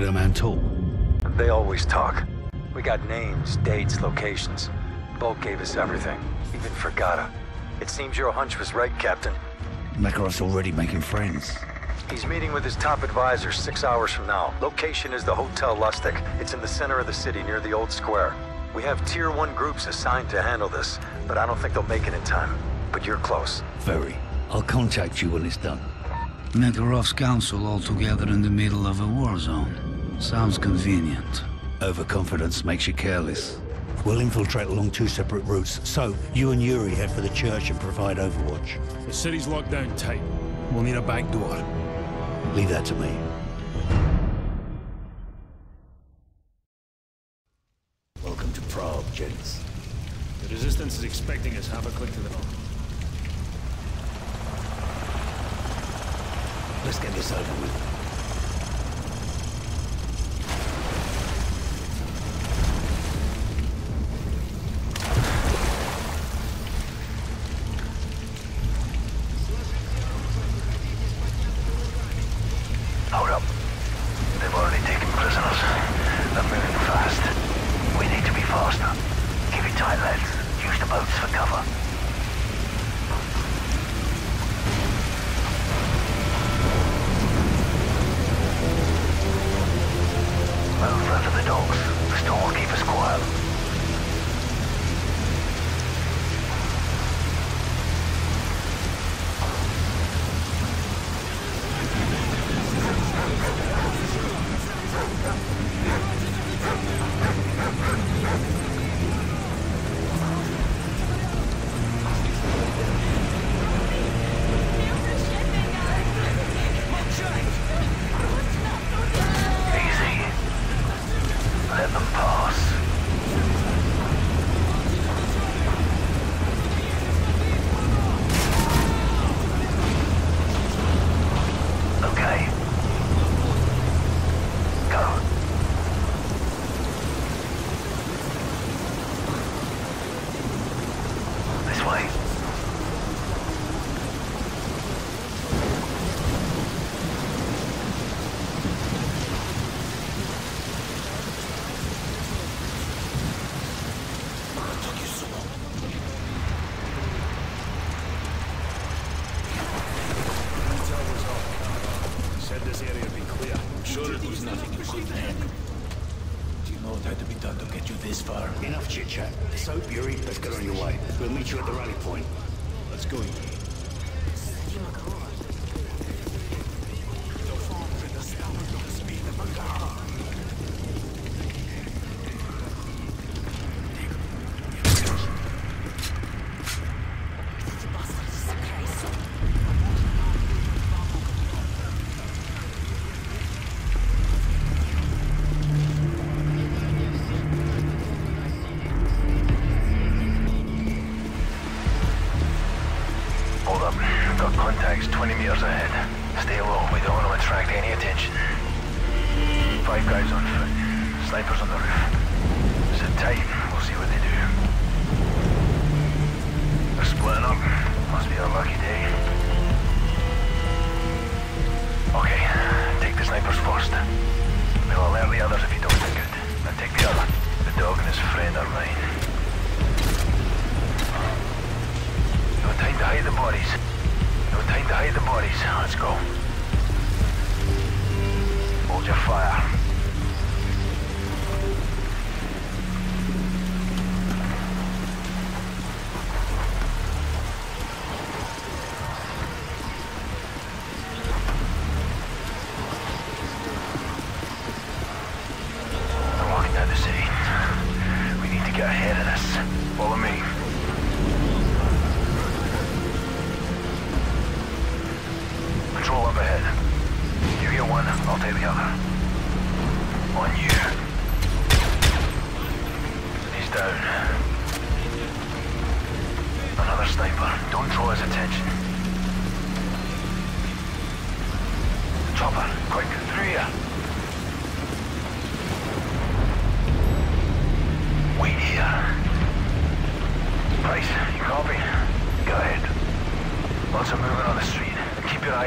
to them and talk. They always talk. We got names, dates, locations. Bolt gave us everything, even Fergata. It seems your hunch was right, Captain. Makarov's already making friends. He's meeting with his top advisor 6 hours from now. Location is the Hotel Lustig. It's in the center of the city near the old square. We have Tier 1 groups assigned to handle this, but I don't think they'll make it in time. But you're close. Very. I'll contact you when it's done. Makarov's council all together in the middle of a war zone. Sounds convenient. Overconfidence makes you careless. We'll infiltrate along two separate routes, so you and Yuri head for the church and provide overwatch. The city's locked down tight. We'll need a back door. Leave that to me. Welcome to Prague, gents. The resistance is expecting us half a click to the north. Let's get this over with.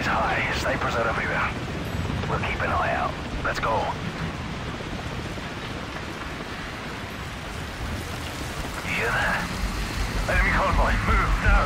High. Snipers are everywhere. We'll keep an eye out. Let's go. You're there. Enemy convoy, move now!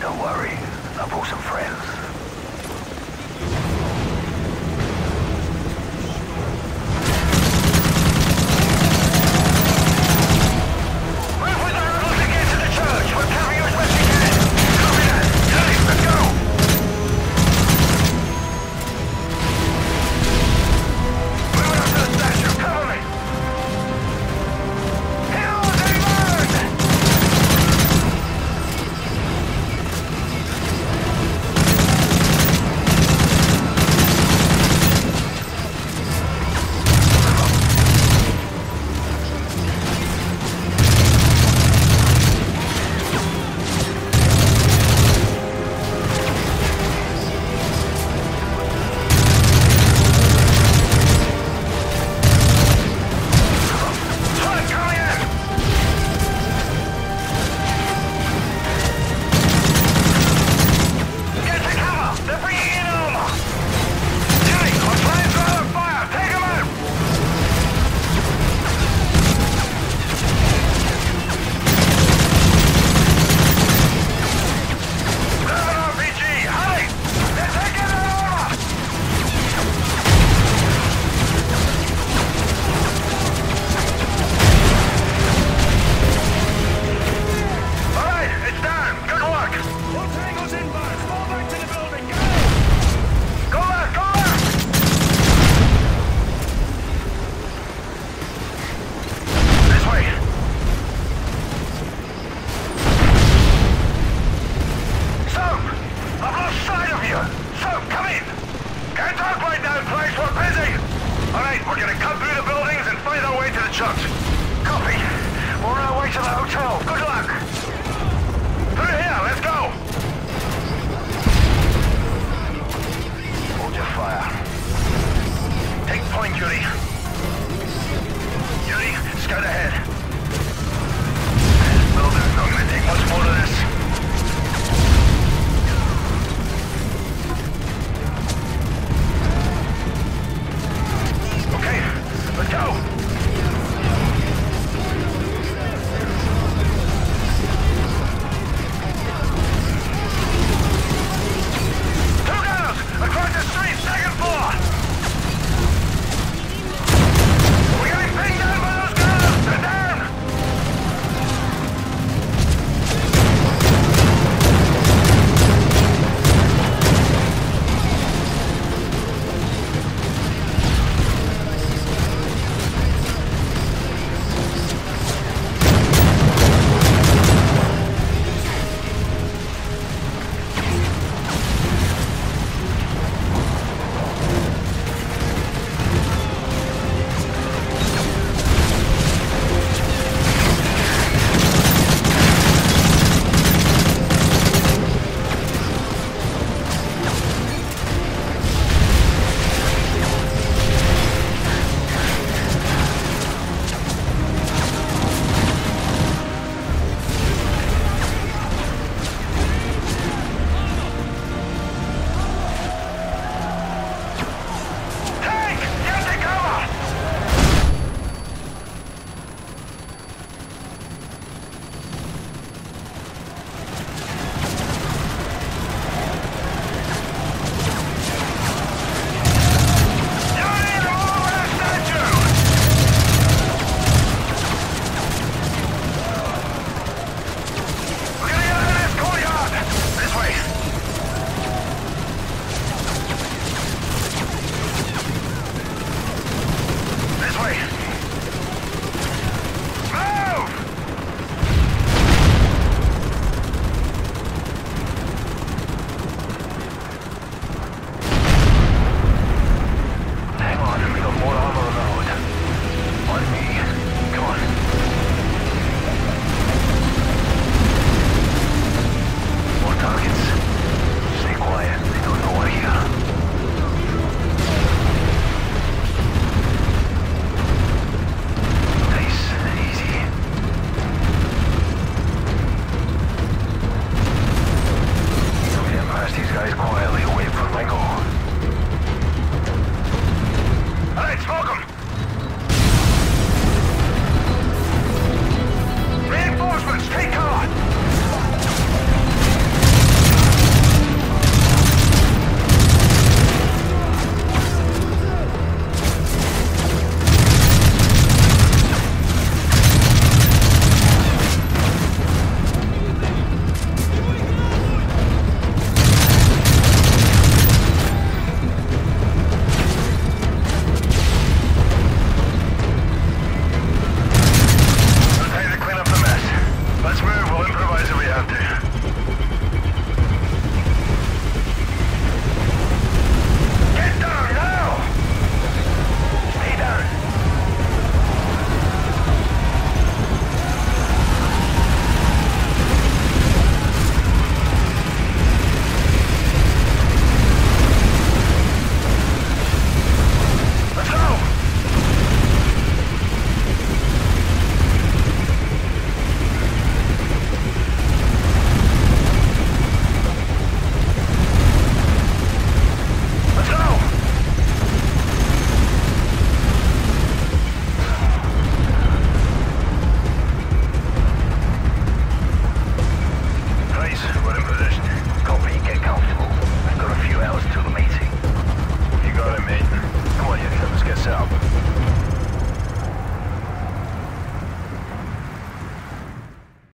Don't worry, I brought some friends.